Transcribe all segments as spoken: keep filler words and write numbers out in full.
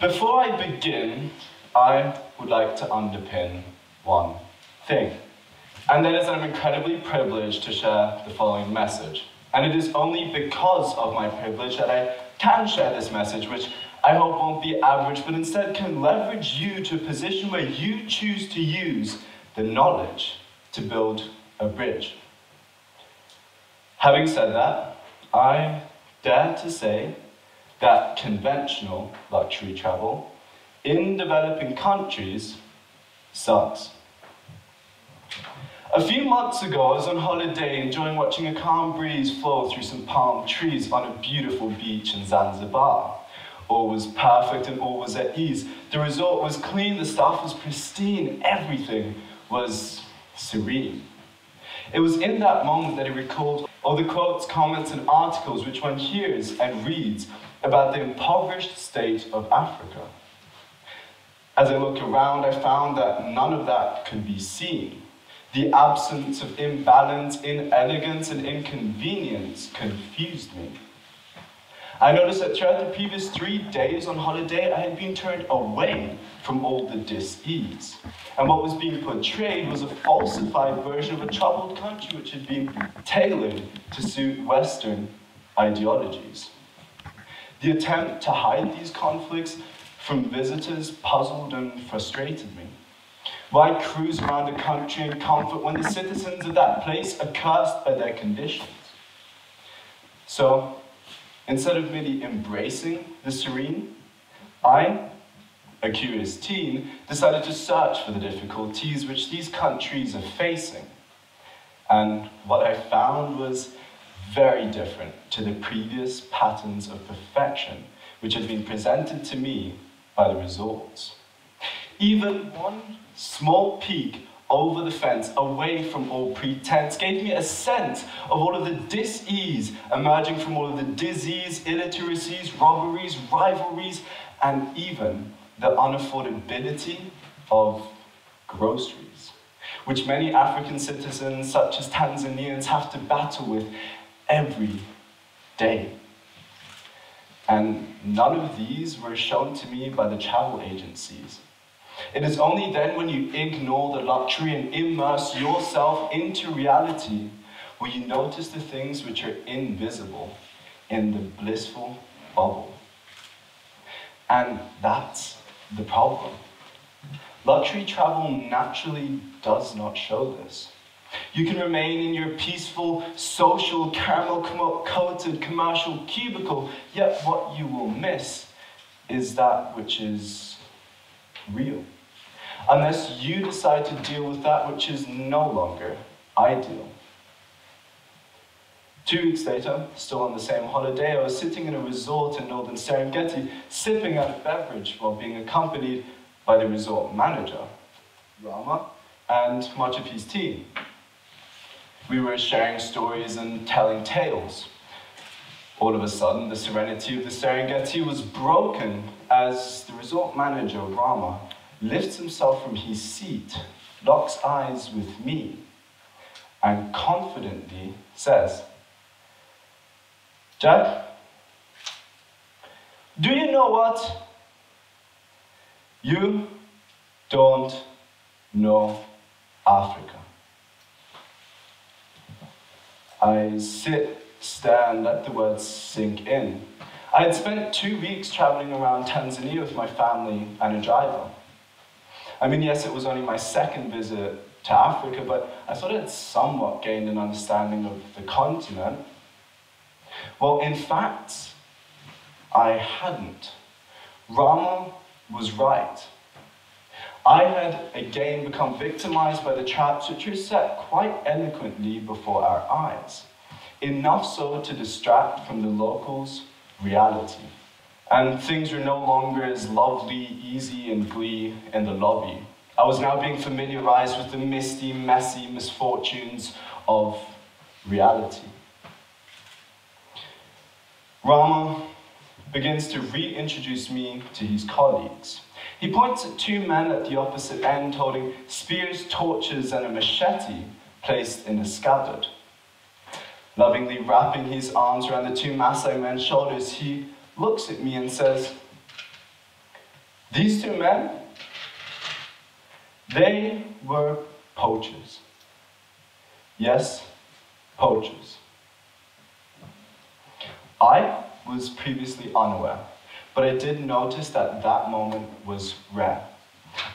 Before I begin, I would like to underpin one thing, and that is that I'm incredibly privileged to share the following message. And it is only because of my privilege that I can share this message, which I hope won't be average, but instead can leverage you to a position where you choose to use the knowledge to build a bridge. Having said that, I dare to say that conventional luxury travel in developing countries sucks. A few months ago, I was on holiday enjoying watching a calm breeze flow through some palm trees on a beautiful beach in Zanzibar. All was perfect and all was at ease. The resort was clean, the staff was pristine, everything was serene. It was in that moment that I recalled all the quotes, comments, and articles which one hears and reads about the impoverished state of Africa. As I looked around, I found that none of that could be seen. The absence of imbalance, inelegance, and inconvenience confused me. I noticed that throughout the previous three days on holiday, I had been turned away from all the dis-ease. And what was being portrayed was a falsified version of a troubled country which had been tailored to suit Western ideologies. The attempt to hide these conflicts from visitors puzzled and frustrated me. Why cruise around a country in comfort when the citizens of that place are cursed by their conditions? So, instead of merely embracing the serene, I, a curious teen, decided to search for the difficulties which these countries are facing. And what I found was very different to the previous patterns of perfection which had been presented to me by the resorts. Even one small peek over the fence, away from all pretense, gave me a sense of all of the dis-ease emerging from all of the disease, illiteracies, robberies, rivalries, and even the unaffordability of groceries, which many African citizens, such as Tanzanians, have to battle with every day. And none of these were shown to me by the travel agencies. It is only then when you ignore the luxury and immerse yourself into reality will you notice the things which are invisible in the blissful bubble. And that's the problem. Luxury travel naturally does not show this. You can remain in your peaceful, social, caramel-coated commercial cubicle, yet what you will miss is that which is real, unless you decide to deal with that which is no longer ideal. Two weeks later, still on the same holiday, I was sitting in a resort in northern Serengeti, sipping out a beverage while being accompanied by the resort manager, Rama, and much of his team. We were sharing stories and telling tales. All of a sudden, the serenity of the Serengeti was broken as the resort manager, Rama, lifts himself from his seat, locks eyes with me, and confidently says, "Jack, do you know what? You don't know Africa." I sit, stare, and let the words sink in. I had spent two weeks traveling around Tanzania with my family and a driver. I mean, yes, it was only my second visit to Africa, but I thought I had somewhat gained an understanding of the continent. Well, in fact, I hadn't. Rama was right. I had again become victimized by the traps which were set quite eloquently before our eyes, enough so to distract from the locals' reality. And things were no longer as lovely, easy, and glee in the lobby. I was now being familiarized with the misty, messy misfortunes of reality. Rama begins to reintroduce me to his colleagues. He points at two men at the opposite end holding spears, torches, and a machete placed in a scabbard. Lovingly wrapping his arms around the two Maasai men's shoulders, he looks at me and says, these two men, they were poachers. Yes, poachers. I was previously unaware, but I did notice that that moment was rare.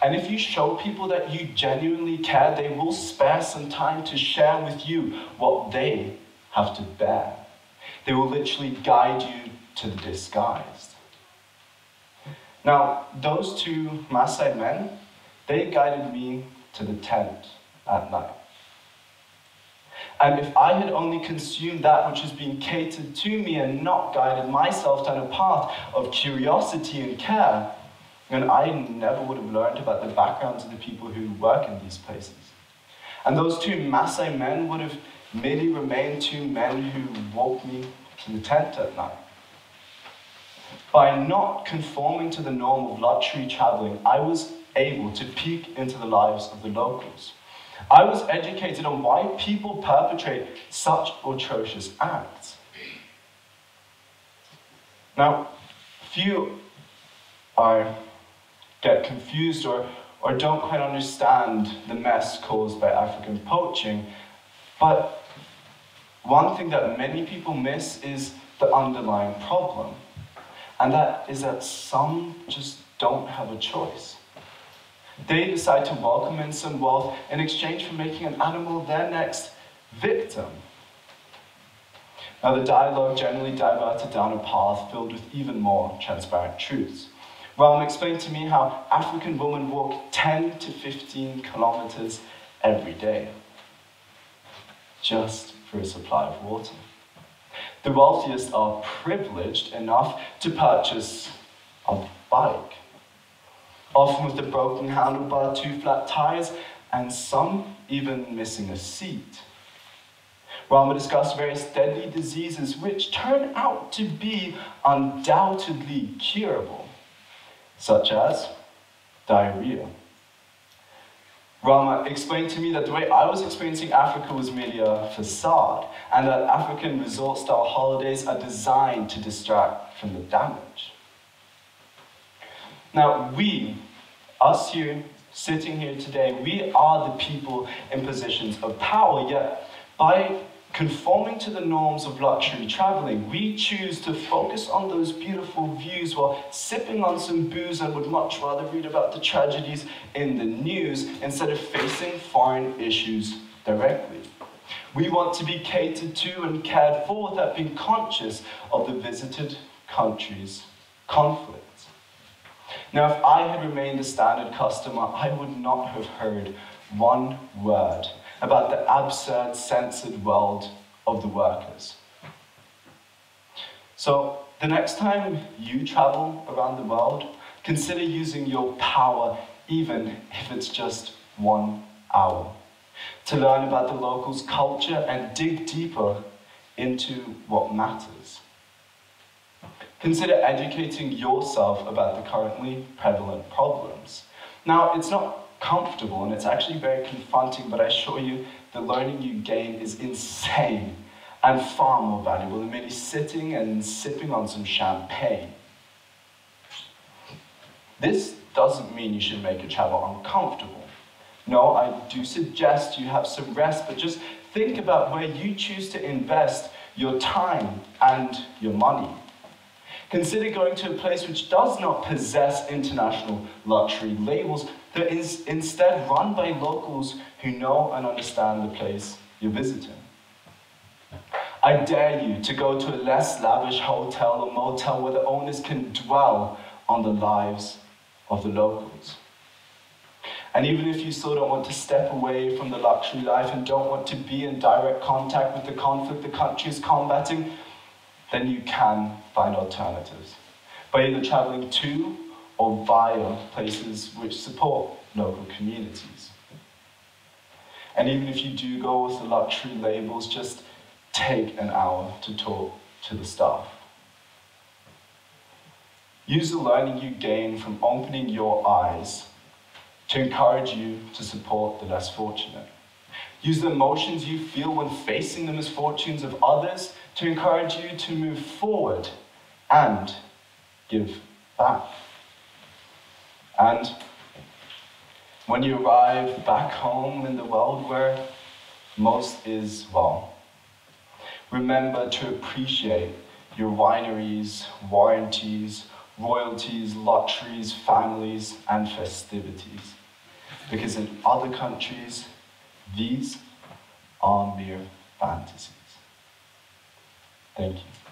And if you show people that you genuinely care, they will spare some time to share with you what they have to bear. They will literally guide you to the disguised. Now, those two Maasai men, they guided me to the tent at night. And if I had only consumed that which has been catered to me and not guided myself down a path of curiosity and care, then I never would have learned about the backgrounds of the people who work in these places. And those two Maasai men would have merely remained two men who walked me to the tent at night. By not conforming to the norm of luxury traveling, I was able to peek into the lives of the locals. I was educated on why people perpetrate such atrocious acts. Now, few are, get confused or, or don't quite understand the mess caused by African poaching, but one thing that many people miss is the underlying problem. And that is that some just don't have a choice. They decide to welcome in some wealth in exchange for making an animal their next victim. Now, the dialogue generally diverted down a path filled with even more transparent truths. Rama explained to me how African women walk ten to fifteen kilometers every day, just for a supply of water. The wealthiest are privileged enough to purchase a bike, often with a broken handlebar, two flat tires, and some even missing a seat. Rama discussed various deadly diseases which turn out to be undoubtedly curable, such as diarrhea. Rama explained to me that the way I was experiencing Africa was merely a facade, and that African resort-style holidays are designed to distract from the damage. Now we, us here, sitting here today, we are the people in positions of power, yet by conforming to the norms of luxury traveling, we choose to focus on those beautiful views while sipping on some booze and would much rather read about the tragedies in the news instead of facing foreign issues directly. We want to be catered to and cared for without being conscious of the visited country's conflict. Now, if I had remained a standard customer, I would not have heard one word about the absurd, censored world of the workers. So, the next time you travel around the world, consider using your power, even if it's just one hour, to learn about the locals' culture and dig deeper into what matters. Consider educating yourself about the currently prevalent problems. Now, it's not comfortable and it's actually very confronting, but I assure you the learning you gain is insane and far more valuable than merely sitting and sipping on some champagne. This doesn't mean you should make your travel uncomfortable. No, I do suggest you have some rest, but just think about where you choose to invest your time and your money. Consider going to a place which does not possess international luxury labels, that is instead run by locals who know and understand the place you're visiting. I dare you to go to a less lavish hotel or motel where the owners can dwell on the lives of the locals. And even if you still don't want to step away from the luxury life and don't want to be in direct contact with the conflict the country is combating, then you can find alternatives by either traveling to or via places which support local communities. And even if you do go with the luxury labels, just take an hour to talk to the staff. Use the learning you gain from opening your eyes to encourage you to support the less fortunate. Use the emotions you feel when facing the misfortunes of others to encourage you to move forward and give back. And when you arrive back home in the world where most is wrong, remember to appreciate your wineries, warranties, royalties, lotteries, families, and festivities. Because in other countries, these are mere fantasies. Thank you.